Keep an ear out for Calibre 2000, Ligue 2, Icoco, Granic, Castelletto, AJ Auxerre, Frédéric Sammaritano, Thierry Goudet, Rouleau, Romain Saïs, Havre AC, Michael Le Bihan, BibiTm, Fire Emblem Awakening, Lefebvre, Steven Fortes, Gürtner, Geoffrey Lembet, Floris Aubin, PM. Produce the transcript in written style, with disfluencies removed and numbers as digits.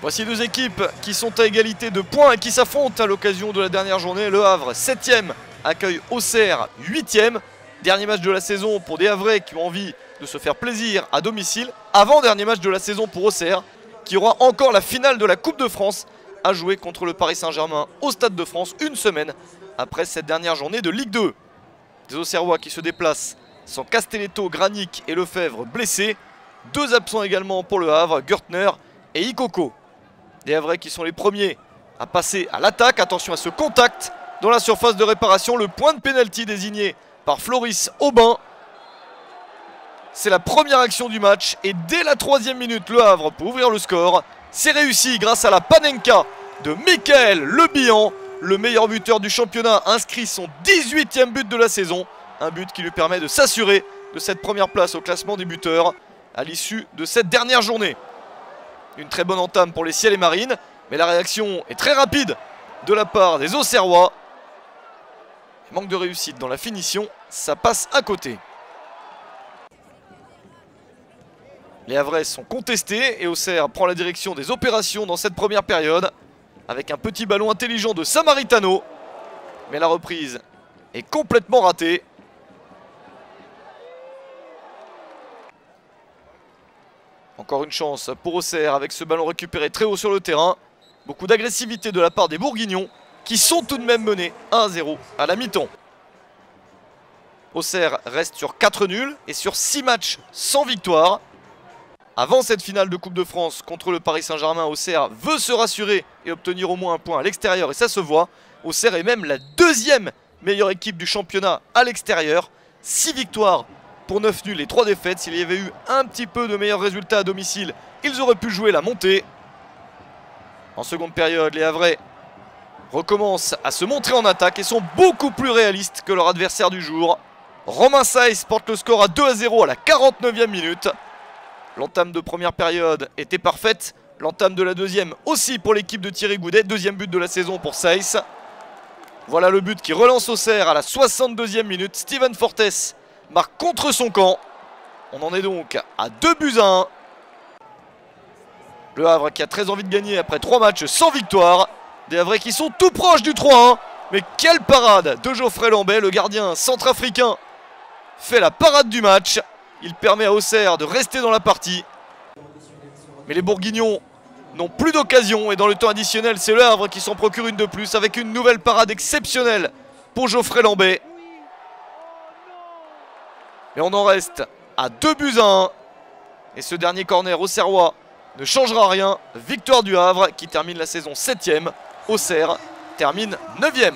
Voici deux équipes qui sont à égalité de points et qui s'affrontent à l'occasion de la dernière journée. Le Havre 7e accueille Auxerre 8e. Dernier match de la saison pour des Havrais qui ont envie de se faire plaisir à domicile. Avant-dernier match de la saison pour Auxerre qui aura encore la finale de la Coupe de France à jouer contre le Paris Saint-Germain au Stade de France une semaine après cette dernière journée de Ligue 2. Des Auxerrois qui se déplacent sans Castelletto, Granic et Lefebvre blessés. Deux absents également pour le Havre, Gürtner et Icoco. Des Havrais qui sont les premiers à passer à l'attaque. Attention à ce contact dans la surface de réparation. Le point de pénalty désigné par Floris Aubin. C'est la première action du match et dès la troisième minute, le Havre peut ouvrir le score. C'est réussi grâce à la panenka de Michael Le Bihan, le meilleur buteur du championnat, inscrit son 18e but de la saison. Un but qui lui permet de s'assurer de cette première place au classement des buteurs à l'issue de cette dernière journée. Une très bonne entame pour les Ciels et Marines, mais la réaction est très rapide de la part des Auxerrois. Manque de réussite dans la finition, ça passe à côté. Les Havrais sont contestés et Auxerre prend la direction des opérations dans cette première période avec un petit ballon intelligent de Sammaritano. Mais la reprise est complètement ratée. Encore une chance pour Auxerre avec ce ballon récupéré très haut sur le terrain. Beaucoup d'agressivité de la part des Bourguignons qui sont tout de même menés 1-0 à la mi-temps. Auxerre reste sur 4 nuls et sur 6 matchs sans victoire. Avant cette finale de Coupe de France contre le Paris Saint-Germain, Auxerre veut se rassurer et obtenir au moins un point à l'extérieur et ça se voit. Auxerre est même la deuxième meilleure équipe du championnat à l'extérieur. 6 victoires pour 9 nuls et 3 défaites. S'il y avait eu un petit peu de meilleurs résultats à domicile, ils auraient pu jouer la montée. En seconde période, les Havrais recommencent à se montrer en attaque et sont beaucoup plus réalistes que leur adversaire du jour. Romain Saïs porte le score à 2-0 à la 49e minute. L'entame de première période était parfaite. L'entame de la deuxième aussi pour l'équipe de Thierry Goudet. Deuxième but de la saison pour Saïs. Voilà le but qui relance Auxerre à la 62e minute. Steven Fortes marque contre son camp. On en est donc à 2-1. Le Havre qui a très envie de gagner après 3 matchs sans victoire. Des Havrais qui sont tout proches du 3-1. Mais quelle parade de Geoffrey Lembet, le gardien centrafricain, fait la parade du match. Il permet à Auxerre de rester dans la partie. Mais les Bourguignons n'ont plus d'occasion. Et dans le temps additionnel, c'est le Havre qui s'en procure une de plus. Avec une nouvelle parade exceptionnelle pour Geoffrey Lembet. Mais on en reste à 2-1. Et ce dernier corner auxerrois ne changera rien. Victoire du Havre qui termine la saison 7e. Auxerre termine 9e.